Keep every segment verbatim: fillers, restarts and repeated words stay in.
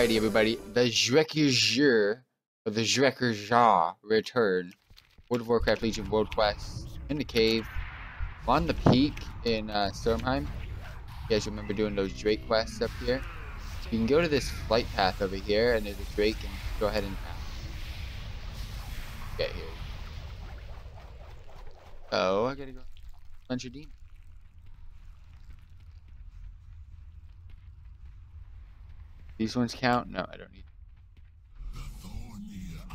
Alrighty, everybody. The Zhrekuzur, or the Zhrekuzur return. World of Warcraft Legion World Quest. In the cave. On the peak in uh, Stormheim. You guys remember doing those Drake quests up here? You can go to this flight path over here, and there's a Drake, and go ahead and get here. Oh, I gotta go. Punch your demon. These ones count? No, I don't need them.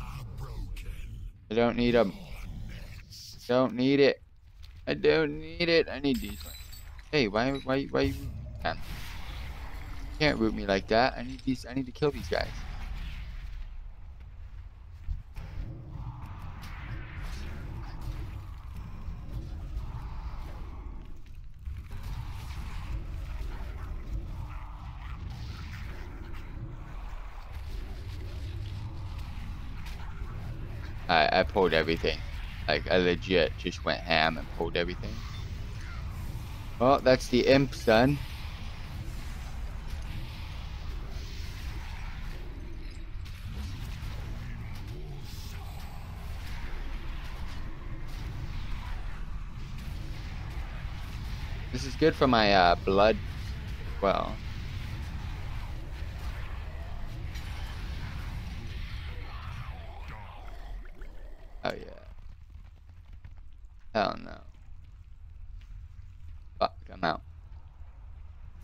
I don't need them. Don't need it. I don't need it. I need these ones. Hey, why, why, why you can't, you can't root me like that? I need these. I need to kill these guys. I, I pulled everything. Like, I legit just went ham and pulled everything. Well, that's the imp, son. This is good for my uh, blood as well. Oh yeah. Hell no. Fuck, I'm out.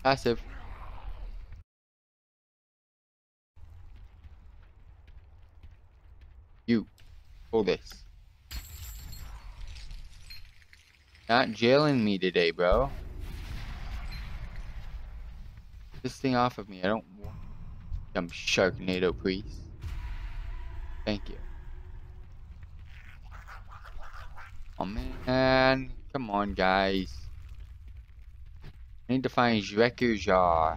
Passive. You. Hold this. Not jailing me today, bro. Get this thing off of me. I don't want some Sharknado, please. Thank you. Oh man, come on guys. I need to find Zhrekuzur.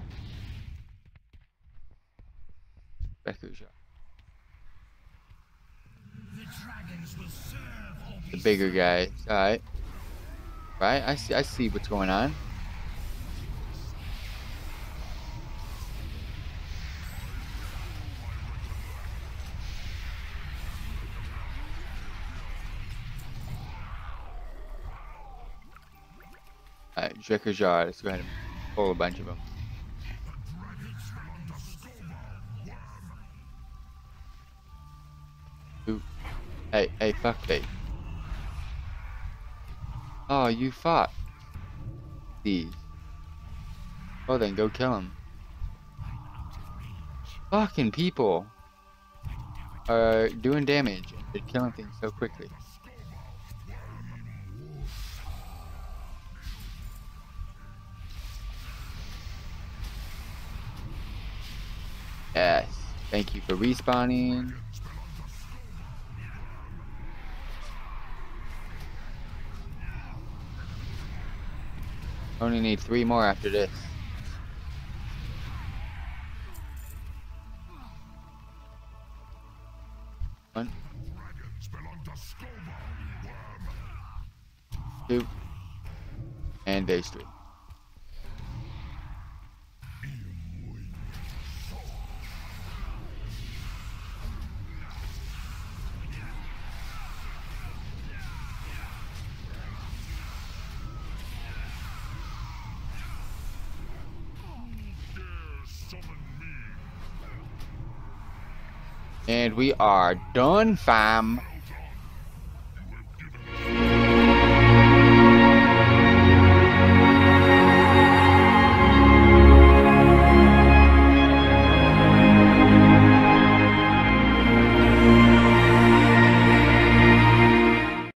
Zhrekuzur. The bigger guys, alright. Right, I see I see what's going on. Alright, Zhrekuzur, let's go ahead and pull a bunch of them. Ooh. Hey, hey, fuck me. Oh, you fought these. Well then, go kill them. Fucking people are doing damage. They're killing things so quickly. Yes, thank you for respawning. Only need three more after this. One. Two. And there's three. And we are done, fam.